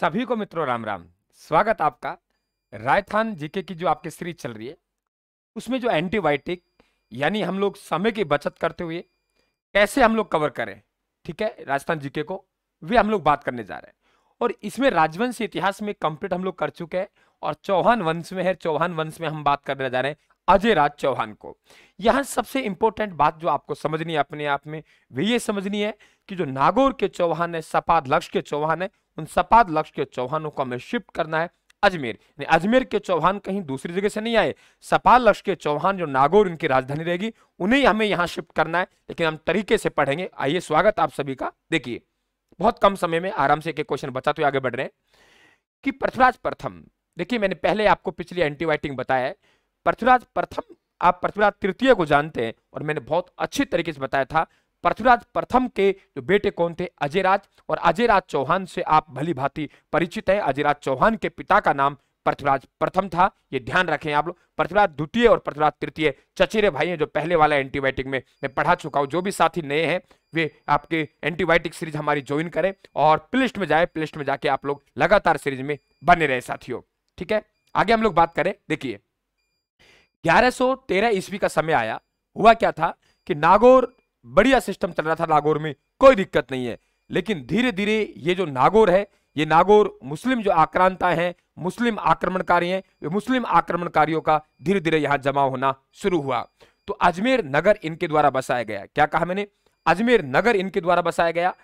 सभी को मित्रों राम राम। स्वागत आपका राजस्थान जीके की जो आपके सीरीज चल रही है उसमें जो एंटीबायोटिक यानी हम लोग समय की बचत करते हुए कैसे हम लोग कवर करें, ठीक है, राजस्थान जीके को वे हम लोग बात करने जा रहे हैं। और इसमें राजवंश इतिहास में कंप्लीट हम लोग कर चुके हैं और चौहान वंश में है। चौहान वंश में हम बात करने जा रहे हैं अजयराज चौहान को। यहाँ सबसे इंपॉर्टेंट बात जो आपको समझनी है अपने आप में वे ये समझनी है कि जो नागौर के चौहान है, सपादलक्ष के चौहान है, उन सपादलक्ष के चौहानों को हमें शिफ्ट करना है अजमेर। अजमेर के चौहान कहीं दूसरी जगह से नहीं आए, सपादलक्ष के चौहान जो नागौर उनकी राजधानी रहेगी उन्हें हमें यहाँ शिफ्ट करना है, लेकिन हम तरीके से पढ़ेंगे। आइए, स्वागत आप सभी का। देखिए, बहुत कम समय में आराम से एक क्वेश्चन बचाते हुए आगे बढ़ रहे हैं कि पृथ्वीराज प्रथम, देखिए मैंने पहले आपको पिछली एंटीबायोटिक बताया है, पृथ्वीराज प्रथम आप पृथ्वीराज तृतीय को जानते हैं और मैंने बहुत अच्छे तरीके से बताया था पृथ्वीराज प्रथम के जो बेटे कौन थे, अजयराज, और अजयराज चौहान से आप भली भांति परिचित हैं। अजयराज चौहान के पिता का नाम पृथ्वीराज प्रथम था, ये ध्यान रखें आप लोग। पृथ्वीराज द्वितीय और पृथ्वीराज तृतीय चचेरे भाई हैं, जो पहले वाला एंटीबायोटिक में मैं पढ़ा चुका हूँ। जो भी साथी नए हैं वे आपके एंटीबायोटिक सीरीज हमारी ज्वाइन करें और प्लेलिस्ट में जाए, प्लेलिस्ट में जाके आप लोग लगातार सीरीज में बने रहे साथियों, ठीक है। आगे हम लोग बात करें, देखिए 1113 ईस्वी का समय आया। हुआ क्या था कि नागौर बढ़िया सिस्टम चल रहा था, नागौर में कोई दिक्कत नहीं है, लेकिन धीरे धीरे ये जो नागौर है, ये नागौर मुस्लिम जो आक्रांता हैं, मुस्लिम आक्रमणकारी हैं, वे मुस्लिम आक्रमणकारियों का धीरे धीरे यहाँ जमा होना शुरू हुआ। तो अजमेर नगर इनके द्वारा बसाया गया। क्या कहा मैंने? अजमेर नगर इनके द्वारा बसाया गया।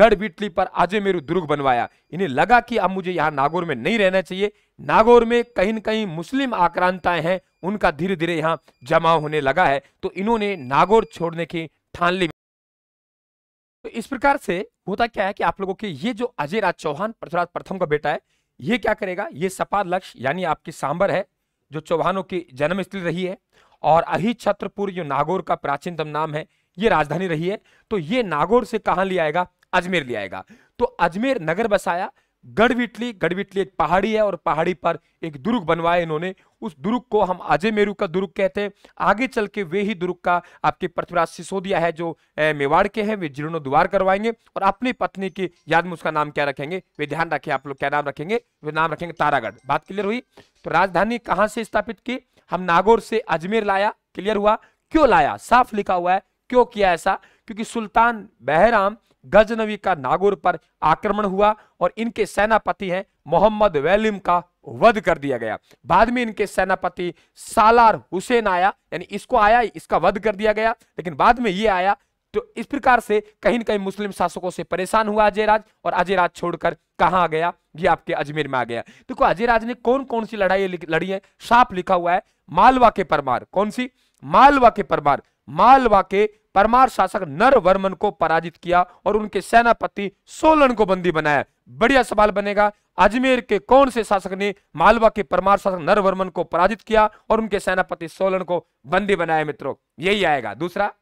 गढ़बीठली पर अजमेरू दुर्ग बनवाया। इन्हें लगा कि अब मुझे यहाँ नागौर में नहीं रहना चाहिए, नागौर में कहीं न कहीं मुस्लिम आक्रांताएं हैं, उनका धीरे धीरे यहाँ जमा होने लगा है, तो इन्होंने नागौर छोड़ने की ठान ली। तो इस प्रकार से होता क्या है कि आप लोगों के ये जो अजयराज चौहान पृथ्वीराज प्रथम का बेटा है, ये क्या करेगा, ये सपादलक्ष यानी आपकी सांबर है जो चौहानों की जन्मस्थली रही है, और अहिछत्रपुर जो नागौर का प्राचीनतम नाम है, ये राजधानी रही है। तो ये नागौर से कहां ले आएगा? अजमेर ले आएगा। तो अजमेर नगर बसाया। गढ़बीठली, गढ़बीठली एक पहाड़ी है और पहाड़ी पर एक दुर्ग बनवाया इन्होंने। उस दुर्ग को हम अजयमेरू का दुर्ग कहते हैं। आगे चल के वे ही दुर्ग का आपके पृथ्वीराज सिसोदिया है जो मेवाड़ के हैं, वे जीर्णोद्वार करवाएंगे और अपनी पत्नी की याद में उसका नाम क्या रखेंगे, वे ध्यान रखें आप लोग, क्या नाम रखेंगे, वे नाम रखेंगे तारागढ़। बात क्लियर हुई? तो राजधानी कहाँ से स्थापित की? हम नागौर से अजमेर लाया। क्लियर हुआ? क्यों लाया? साफ लिखा हुआ है। क्यों किया ऐसा? क्योंकि सुल्तान बहरा गजनवी का नागौर पर आक्रमण हुआ और इनके सेनापति हैं मोहम्मद वैलिम का वध कर दिया गया। बाद में इनके सेनापति सालार हुसैन आया, यानी इसको आया, इसका वध कर दिया गया, लेकिन बाद में ये आया। तो इस प्रकार से कहीं न कहीं मुस्लिम शासकों से परेशान हुआ अजयराज, और अजयराज छोड़कर कहाँ आ गया? ये आपके अजमेर में आ गया। देखो अजयराज ने कौन कौन सी लड़ाई लड़ी है, साफ लिखा हुआ है। मालवा के परमार, कौन सी? मालवा के परमार, मालवा के परमार शासक नरवर्मन को पराजित किया और उनके सेनापति सोलन को बंदी बनाया। बढ़िया सवाल बनेगा, अजमेर के कौन से शासक ने मालवा के परमार शासक नरवर्मन को पराजित किया और उनके सेनापति सोलन को बंदी बनाया? मित्रों यही आएगा। दूसरा,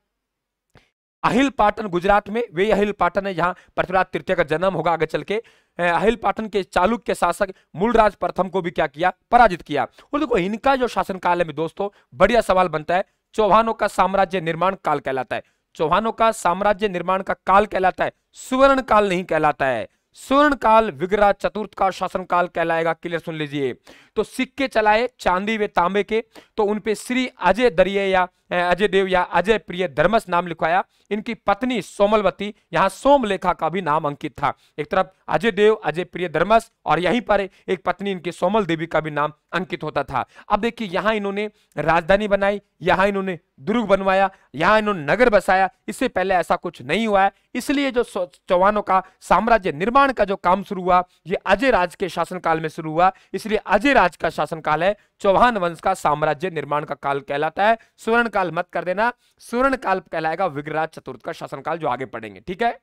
अहिल पाटन गुजरात में, वे अहिल पाटन है जहां पृथ्वीराज तृतीय का जन्म होगा। आगे चल के अहिल पाटन के चालुक्य शासक मूलराज प्रथम को भी क्या किया? पराजित किया। और देखो इनका जो शासनकाल है दोस्तों, बढ़िया सवाल बनता है, चौहानों का साम्राज्य निर्माण काल कहलाता है। चौहानों का साम्राज्य निर्माण का काल कहलाता है, सुवर्ण काल नहीं कहलाता है। सुवर्ण काल विग्रह चतुर्थ का शासन काल कहलाएगा। क्लियर? सुन लीजिए। तो सिक्के चलाए चांदी व तांबे के, तो उनपे श्री अजय दरिये या अजय देव या अजय प्रिय धर्मस नाम लिखवाया। इनकी पत्नी सोमलवती, यहाँ सोमलेखा का भी नाम अंकित था। एक तरफ अजय देव अजय प्रिय धर्मस और यहीं पर एक पत्नी इनकी सोमल देवी का भी नाम अंकित होता था। अब देखिए, यहाँ इन्होंने राजधानी बनाई, यहाँ इन्होंने दुर्ग बनवाया, यहाँ इन्होंने नगर बसाया। इससे पहले ऐसा कुछ नहीं हुआ है, इसलिए जो चौहानों का साम्राज्य निर्माण का जो काम शुरू हुआ ये अजयराज के शासनकाल में शुरू हुआ, इसलिए अजयराज का शासनकाल है चौहान वंश का साम्राज्य निर्माण का काल कहलाता है। सुवर्ण काल मत कर देना, सुवर्ण काल कहलाएगा विग्रहराज चतुर्थ का शासनकाल, जो आगे पढ़ेंगे, ठीक है।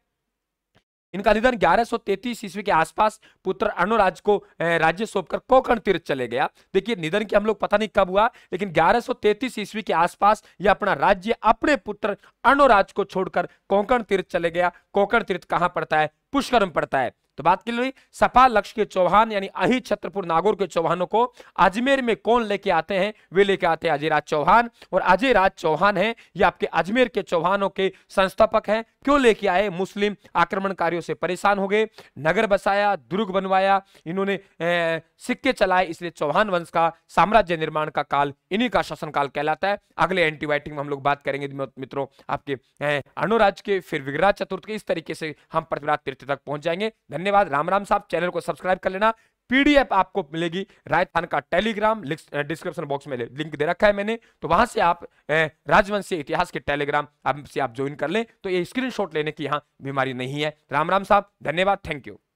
इनका निधन 1133 ईस्वी के आसपास पुत्र अनुराज को राज्य सौंपकर कोकण तीर्थ चले गया। देखिए निधन की हम लोग पता नहीं कब हुआ, लेकिन 1133 ईस्वी के आसपास यह अपना राज्य अपने पुत्र अनुराज को छोड़कर कोकण तीर्थ चले गया। कोकण तीर्थ कहाँ पड़ता है? पुष्कर में पड़ता है। तो बात क्लियर हुई? सपादलक्ष के चौहान यानी अहिछत्रपुर नागौर के चौहानों को अजमेर में कौन लेके आते हैं? वे लेके आते हैं अजयराज चौहान, और अजयराज चौहान हैं ये आपके अजमेर के चौहानों के संस्थापक हैं। क्यों लेके आए। मुस्लिम आक्रमणकारियों से परेशान हो गए, नगर बसाया, दुर्ग बनवाया, इन्होंने सिक्के चलाए, इसलिए चौहान वंश का साम्राज्य निर्माण का काल इन्हीं का शासनकाल कहलाता है। अगले एंटीबायोटिक में हम लोग बात करेंगे मित्रों आपके अनुराज के, फिर विग्रह चतुर्थ के। इस तरीके से हम पृथ्वीराज तृतीय तक पहुंच जाएंगे। धन्यवाद। राम राम साहब, चैनल को सब्सक्राइब कर लेना। पीडीएफ आपको मिलेगी, राजस्थान का टेलीग्राम डिस्क्रिप्शन बॉक्स में लिंक दे रखा है मैंने, तो वहां से आप राजवंशीय इतिहास के टेलीग्राम आप ज्वाइन कर लें, तो ये स्क्रीनशॉट लेने की यहाँ बीमारी नहीं है। राम राम साहब, धन्यवाद, थैंक यू।